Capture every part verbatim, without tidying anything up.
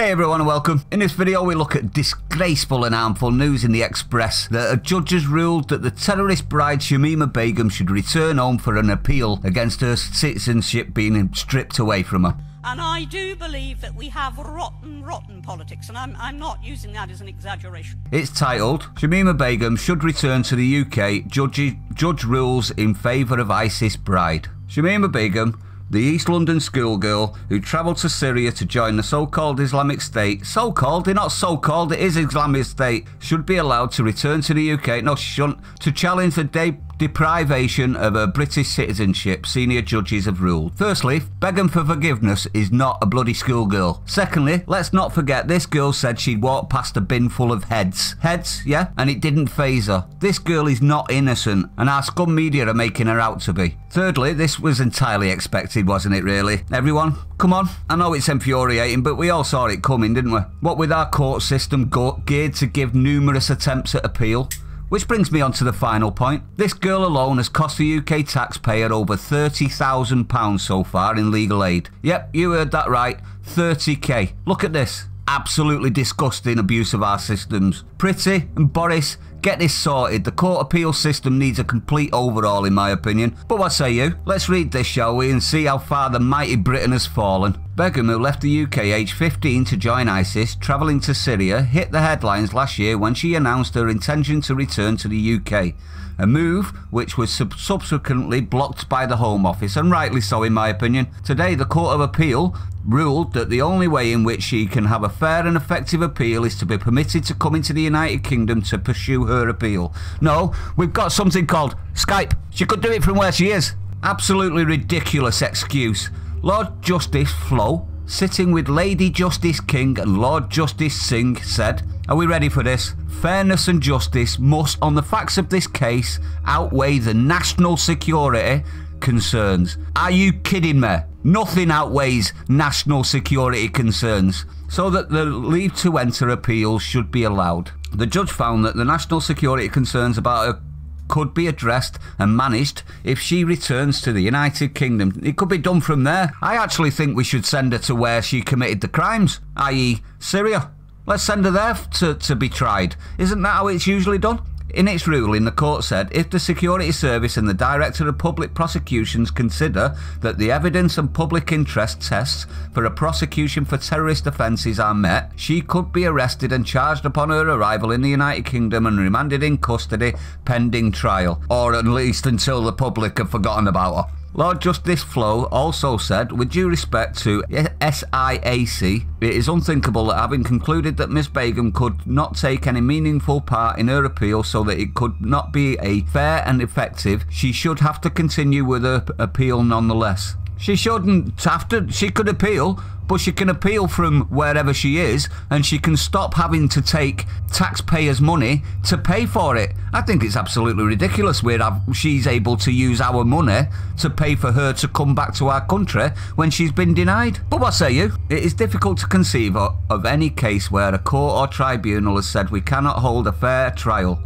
Hey everyone and welcome. In this video we look at disgraceful and harmful news in the Express that a judge has ruled that the terrorist bride Shamima Begum should return home for an appeal against her citizenship being stripped away from her. And I do believe that we have rotten, rotten politics, and I'm, I'm not using that as an exaggeration. It's titled, Shamima Begum should return to the U K, judge, judge rules in favour of ISIS bride. Shamima Begum, the East London schoolgirl who travelled to Syria to join the so-called Islamic State, so-called, they're not so-called, it is Islamic State, should be allowed to return to the U K, no she shouldn't, to challenge the day deprivation of her British citizenship, senior judges have ruled. Firstly, begging for forgiveness is not a bloody schoolgirl. Secondly, let's not forget this girl said she'd walked past a bin full of heads. Heads, yeah? And it didn't faze her. This girl is not innocent, and our scum media are making her out to be. Thirdly, this was entirely expected, wasn't it really? Everyone, come on. I know it's infuriating, but we all saw it coming, didn't we? What with our court system geared to give numerous attempts at appeal. Which brings me on to the final point. This girl alone has cost the U K taxpayer over thirty thousand pounds so far in legal aid. Yep, you heard that right, thirty K. Look at this. Absolutely disgusting abuse of our systems. Priti and Boris, get this sorted. The court appeal system needs a complete overhaul in my opinion. But what say you? Let's read this, shall we, and see how far the mighty Britain has fallen. Begum, who left the U K aged fifteen to join ISIS, travelling to Syria, hit the headlines last year when she announced her intention to return to the U K. A move which was sub subsequently blocked by the Home Office, and rightly so in my opinion. Today the Court of Appeal ruled that the only way in which she can have a fair and effective appeal is to be permitted to come into the United Kingdom to pursue her appeal. No, we've got something called Skype. She could do it from where she is. Absolutely ridiculous excuse. Lord Justice Flo, sitting with Lady Justice King and Lord Justice Singh, said, "Are we ready for this? Fairness and justice must, on the facts of this case, outweigh the national security concerns." Are you kidding me? Nothing outweighs national security concerns. So that the leave to enter appeals should be allowed. The judge found that the national security concerns about her could be addressed and managed if she returns to the United Kingdom. It could be done from there. I actually think we should send her to where she committed the crimes, that is Syria. Let's send her there to, to be tried. Isn't that how it's usually done? In its ruling, the court said, if the Security Service and the Director of Public Prosecutions consider that the evidence and public interest tests for a prosecution for terrorist offences are met, she could be arrested and charged upon her arrival in the United Kingdom and remanded in custody pending trial, or at least until the public have forgotten about her. Lord Justice Flo also said, with due respect to S I A C, it is unthinkable that having concluded that Miss Begum could not take any meaningful part in her appeal so that it could not be a fair and effective, she should have to continue with her appeal nonetheless. She shouldn't have to, she could appeal, but she can appeal from wherever she is and she can stop having to take taxpayers' money to pay for it. I think it's absolutely ridiculous we're she's able to use our money to pay for her to come back to our country when she's been denied. But what say you? It is difficult to conceive of any case where a court or tribunal has said we cannot hold a fair trial,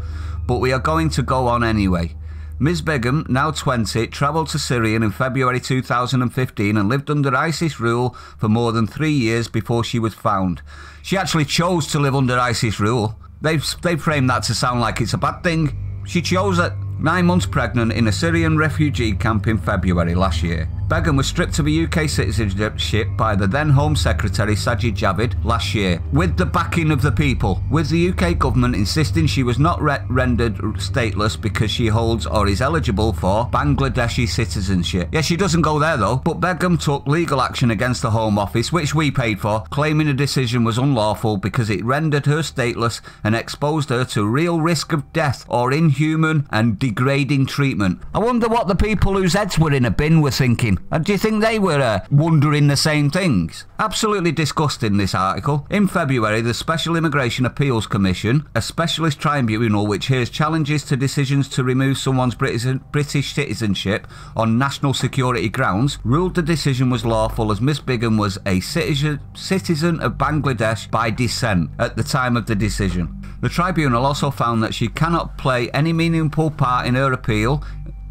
but we are going to go on anyway. Miz Begum, now twenty, travelled to Syria in February two thousand fifteen and lived under ISIS rule for more than three years before she was found. She actually chose to live under ISIS rule. They've, they've framed that to sound like it's a bad thing. She chose it. Nine months pregnant in a Syrian refugee camp in February last year. Begum was stripped of a U K citizenship by the then Home Secretary Sajid Javid last year, with the backing of the people, with the U K government insisting she was not re rendered stateless because she holds or is eligible for Bangladeshi citizenship. Yeah, she doesn't go there though, but Begum took legal action against the Home Office, which we paid for, claiming the decision was unlawful because it rendered her stateless and exposed her to real risk of death or inhuman and degrading treatment. I wonder what the people whose heads were in a bin were thinking. And do you think they were uh, wondering the same things? Absolutely disgusting, this article. In February, the Special Immigration Appeals Commission, a specialist tribunal which hears challenges to decisions to remove someone's British citizenship on national security grounds, ruled the decision was lawful as Miss Begum was a citizen of Bangladesh by descent at the time of the decision. The tribunal also found that she cannot play any meaningful part in her appeal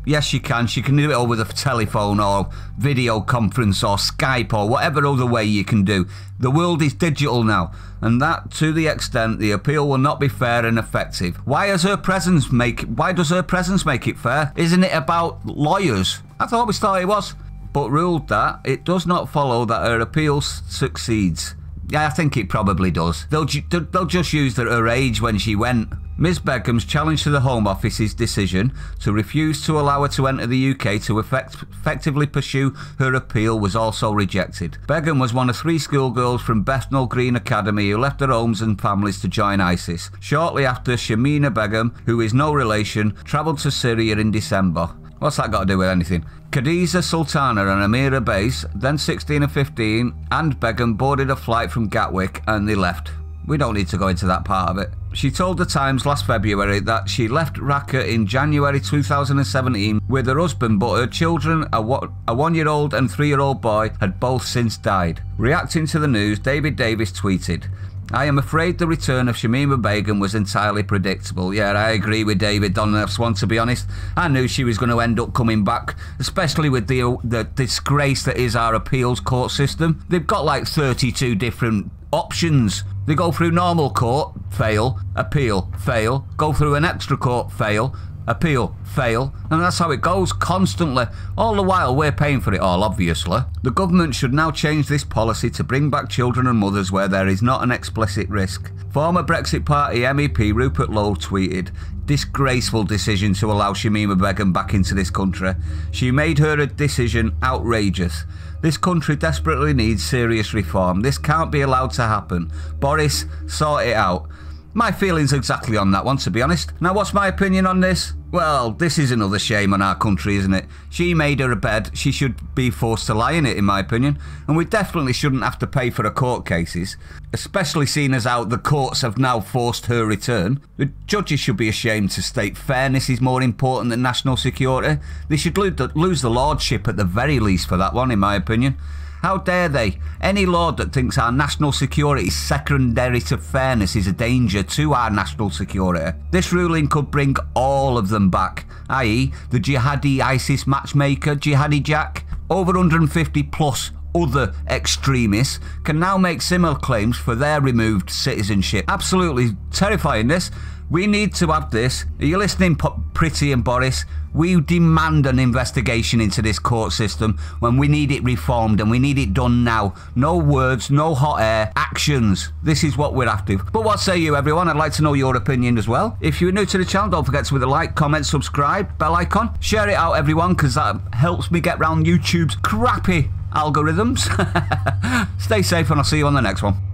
Yes, she can. She can do it all with a telephone or video conference or Skype or whatever other way you can do. The world is digital now, and that, to the extent, the appeal will not be fair and effective. Why does her presence make? Why does her presence make it fair? Isn't it about lawyers? I thought we thought it was, but ruled that it does not follow that her appeal succeeds. Yeah, I think it probably does. They'll ju they'll just use that her age when she went. Miz Begum's challenge to the Home Office's decision to refuse to allow her to enter the U K to effect effectively pursue her appeal was also rejected. Begum was one of three schoolgirls from Bethnal Green Academy who left their homes and families to join ISIS. Shortly after, Shamima Begum, who is no relation, travelled to Syria in December. What's that got to do with anything? Khadiza Sultana and Amira Base, then sixteen and fifteen, and Begum boarded a flight from Gatwick and they left. We don't need to go into that part of it. She told The Times last February that she left Raqqa in January two thousand seventeen with her husband, but her children, a one-year-old and three-year-old boy, had both since died. Reacting to the news, David Davis tweeted, "I am afraid the return of Shamima Begum was entirely predictable." Yeah, I agree with David on this one, to be honest. I knew she was going to end up coming back, especially with the, the disgrace that is our appeals court system. They've got like thirty-two different options. They go through normal court, fail, appeal, fail, go through an extra court, fail, appeal, fail, and that's how it goes constantly. All the while we're paying for it all, obviously. The government should now change this policy to bring back children and mothers where there is not an explicit risk. Former Brexit Party M E P Rupert Lowe tweeted, "Disgraceful decision to allow Shamima Begum back into this country. She made her decision outrageous. This country desperately needs serious reform. This can't be allowed to happen. Boris, sort it out." My feelings exactly on that one, to be honest. Now, what's my opinion on this? Well, this is another shame on our country, isn't it? She made her a bed. She should be forced to lie in it, in my opinion. And we definitely shouldn't have to pay for her court cases, especially seeing as how the courts have now forced her return. The judges should be ashamed to state fairness is more important than national security. They should lose the lordship at the very least for that one, in my opinion. How dare they? Any lord that thinks our national security is secondary to fairness is a danger to our national security. This ruling could bring all of them back, that is the jihadi ISIS matchmaker, Jihadi Jack. Over one hundred fifty plus other extremists can now make similar claims for their removed citizenship. Absolutely terrifying, this. We need to have this. Are you listening, Priti and Boris? We demand an investigation into this court system when we need it reformed, and we need it done now. No words, no hot air, actions. This is what we're after. But what say you, everyone? I'd like to know your opinion as well. If you're new to the channel, don't forget to leave a like, comment, subscribe, bell icon. Share it out, everyone, because that helps me get round YouTube's crappy algorithms. Stay safe, and I'll see you on the next one.